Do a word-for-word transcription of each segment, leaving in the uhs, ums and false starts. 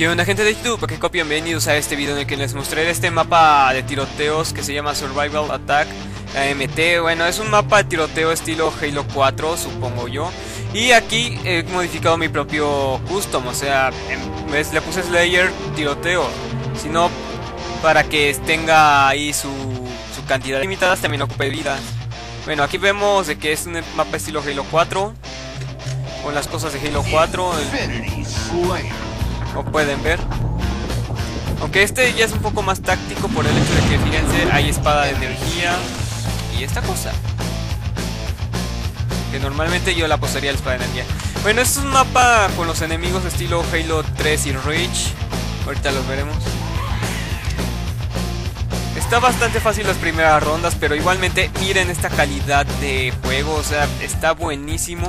¿Qué onda, gente de YouTube? ¿Qué copio? Bienvenidos a este video en el que les mostraré este mapa de tiroteos que se llama Survival Attack A M T. Bueno, es un mapa de tiroteo estilo Halo cuatro, supongo yo. Y aquí he modificado mi propio custom, o sea, en vez le puse Slayer tiroteo, sino para que tenga ahí su, su cantidad limitada, también ocupe vidas. Bueno, aquí vemos de que es un mapa estilo Halo cuatro, con las cosas de Halo cuatro, el, como pueden ver. Aunque este ya es un poco más táctico por el hecho de que, fíjense, hay espada de energía y esta cosa, que normalmente yo la apostaría a la espada de energía. Bueno, este es un mapa con los enemigos estilo Halo tres y Reach, ahorita los veremos. Está bastante fácil las primeras rondas, pero igualmente miren esta calidad de juego, o sea, está buenísimo.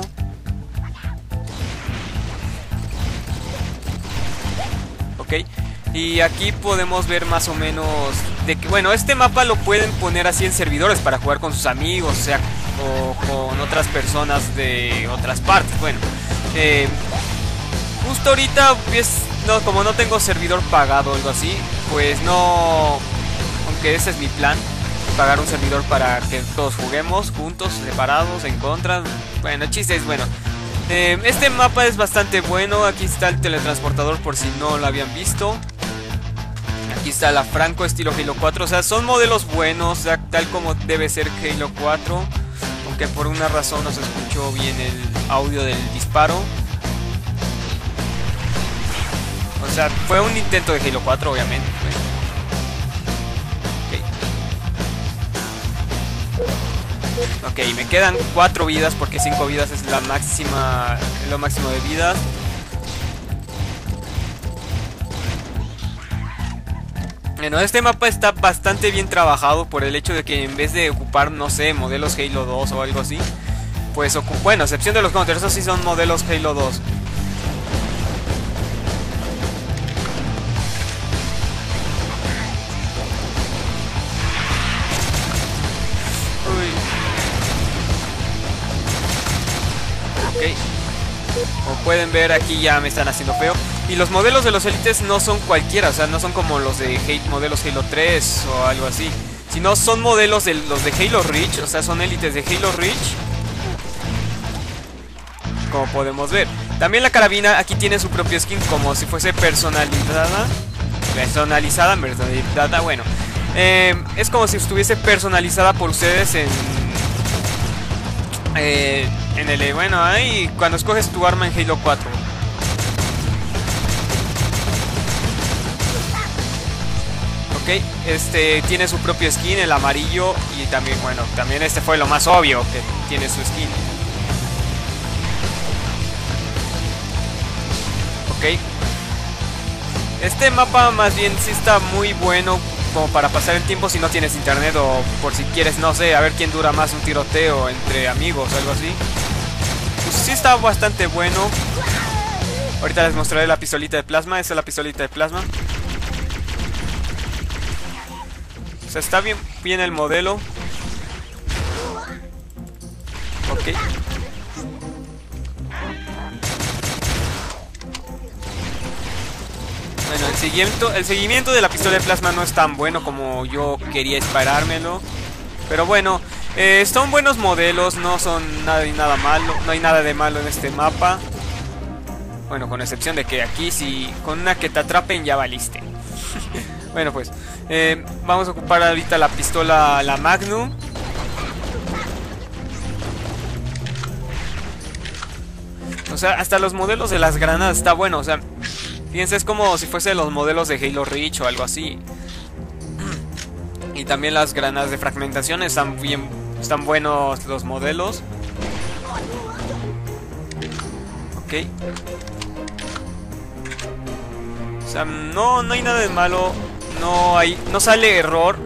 Ok, y aquí podemos ver más o menos de que, bueno, este mapa lo pueden poner así en servidores para jugar con sus amigos, o sea, o con otras personas de otras partes. Bueno, eh, justo ahorita, pues, no, como no tengo servidor pagado o algo así, pues no, aunque ese es mi plan, pagar un servidor para que todos juguemos juntos, separados, en contra. Bueno, el chiste es, bueno, eh, este mapa es bastante bueno. Aquí está el teletransportador por si no lo habían visto. Aquí está la Franco estilo Halo cuatro, o sea, son modelos buenos, o sea, tal como debe ser Halo cuatro. Aunque por una razón no se escuchó bien el audio del disparo. O sea, fue un intento de Halo cuatro, obviamente. Ok, me quedan cuatro vidas porque cinco vidas es la máxima, lo máximo de vidas. Bueno, este mapa está bastante bien trabajado por el hecho de que en vez de ocupar, no sé, modelos Halo dos o algo así, pues, bueno, a excepción de los counters, esos sí son modelos Halo dos. Uy. Ok. Como pueden ver, aquí ya me están haciendo feo. Y los modelos de los élites no son cualquiera, o sea, no son como los de Hate, modelos Halo tres o algo así, sino son modelos de los de Halo Reach, o sea, son élites de Halo Reach, como podemos ver. También la carabina aquí tiene su propio skin, como si fuese personalizada, personalizada, personalizada, bueno, eh, es como si estuviese personalizada por ustedes en... Eh, en el... bueno, ahí, cuando escoges tu arma en Halo cuatro. Ok, este tiene su propio skin, el amarillo, y también, bueno, también este fue lo más obvio, que tiene su skin. Ok. Este mapa más bien sí está muy bueno como para pasar el tiempo si no tienes internet o por si quieres, no sé, a ver quién dura más un tiroteo entre amigos o algo así. Pues sí está bastante bueno. Ahorita les mostraré la pistolita de plasma, esa es la pistolita de plasma. O sea, está bien, bien el modelo. Ok. Bueno, el seguimiento, el seguimiento de la pistola de plasma no es tan bueno como yo quería disparármelo. Pero bueno, eh, son buenos modelos, no son nada, nada malo, no hay nada de malo en este mapa. Bueno, con excepción de que aquí si con una que te atrapen ya valiste. Bueno, pues, eh, vamos a ocupar ahorita la pistola, la Magnum. O sea, hasta los modelos de las granadas está bueno, o sea, fíjense, es como si fuese los modelos de Halo Reach o algo así. Y también las granadas de fragmentación están bien, están buenos los modelos. Ok. O sea, no, no hay nada de malo. No hay, no sale error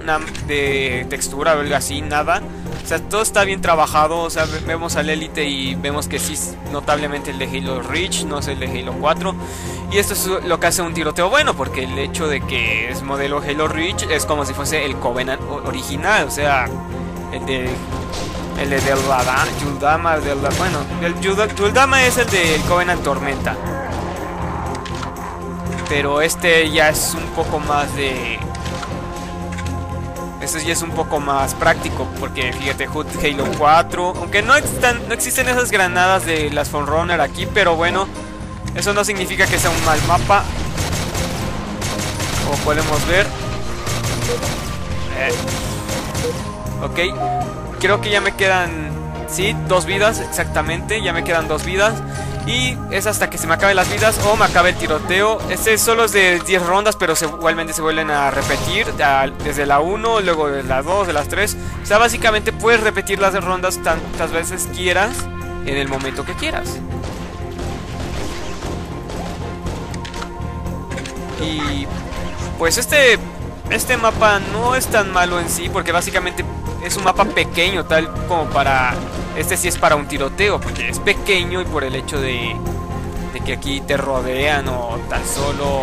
de textura o algo así, nada. O sea, todo está bien trabajado. O sea, vemos al élite y vemos que sí es notablemente el de Halo Reach, no es el de Halo cuatro. Y esto es lo que hace un tiroteo bueno, porque el hecho de que es modelo Halo Reach es como si fuese el Covenant original. O sea, el de... el de Radan, Jul 'Mdama, del, bueno, el Jul 'Mdama es el del Covenant Tormenta. Pero este ya es un poco más de... Este ya es un poco más práctico, porque fíjate, Halo cuatro, aunque no, están, no existen esas granadas de las Forerunner aquí, pero bueno, eso no significa que sea un mal mapa, como podemos ver. Eh. Ok, creo que ya me quedan, sí, dos vidas, exactamente, ya me quedan dos vidas. Y es hasta que se me acaben las vidas o me acabe el tiroteo. Este solo es de diez rondas, pero se, igualmente se vuelven a repetir a, desde la uno, luego de la dos, de las tres. O sea, básicamente puedes repetir las rondas tantas veces quieras, en el momento que quieras. Y pues este, este mapa no es tan malo en sí, porque básicamente es un mapa pequeño, tal como para... Este sí es para un tiroteo, porque es pequeño y por el hecho de, de que aquí te rodean o tan solo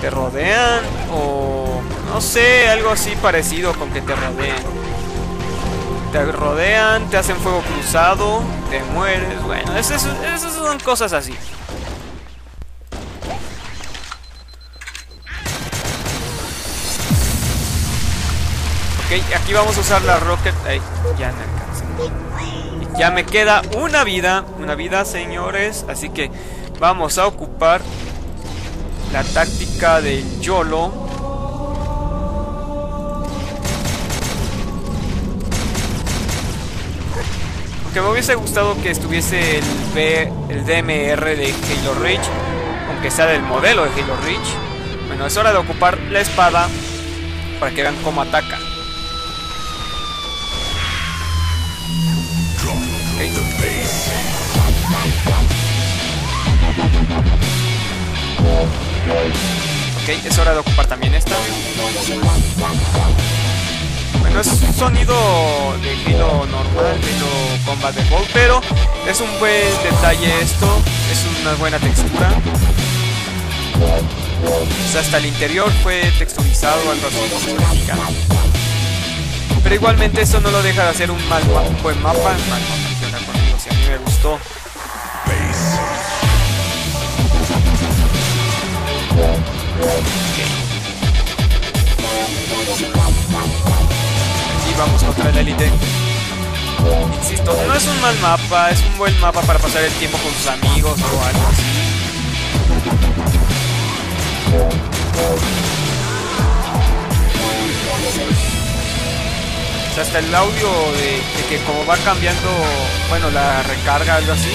te rodean o no sé, algo así parecido con que te rodean. Te rodean, te hacen fuego cruzado, te mueres, bueno, esas, esas son cosas así. Ok, aquí vamos a usar la rocket. Ay, ya no alcanzamos. Ya me queda una vida. Una vida, señores. Así que vamos a ocupar la táctica del YOLO. Aunque me hubiese gustado que estuviese el, B, el D M R de Halo Reach, aunque sea del modelo de Halo Reach. Bueno, es hora de ocupar la espada para que vean cómo ataca. Okay. Ok, es hora de ocupar también esta. Bueno, es un sonido de Halo normal, Halo Combat de Gold, pero es un buen detalle esto, es una buena textura. O sea, hasta el interior fue texturizado o algo así. Pero igualmente eso no lo deja de hacer un mal un buen mapa, mal mapa. A mí me gustó. Aquí vamos contra el élite. Insisto, no es un mal mapa, es un buen mapa para pasar el tiempo con sus amigos o algo así. Hasta el audio de, de que como va cambiando, bueno, la recarga, algo así.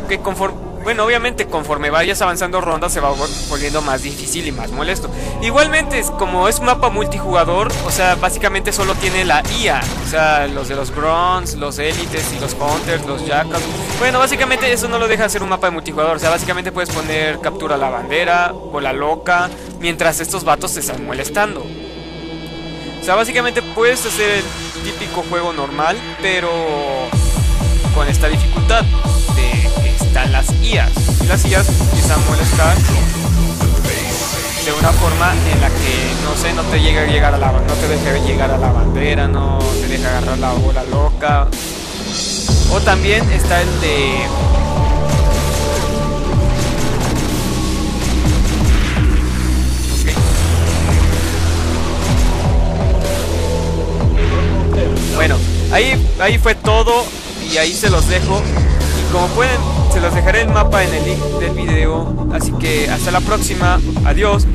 Ok. Ok, conforme, bueno, obviamente conforme vayas avanzando rondas se va volviendo más difícil y más molesto. Igualmente, como es un mapa multijugador, o sea, básicamente solo tiene la I A. O sea, los de los Grunts, los Élites y los Hunters, los Jackals. Bueno, básicamente eso no lo deja hacer un mapa de multijugador. O sea, básicamente puedes poner captura la bandera o la loca mientras estos vatos te están molestando. O sea, básicamente puedes hacer el típico juego normal, pero con esta dificultad de que están las I As. Y las I As empiezan a molestar de una forma en la que, no sé, no te llega a llegar a la, no te deja llegar a la bandera, no te deja agarrar la bola loca. O también está el de... Okay. Bueno, ahí, ahí fue todo y ahí se los dejo. Y como pueden, se los dejaré el mapa en el link del video. Así que hasta la próxima. Adiós.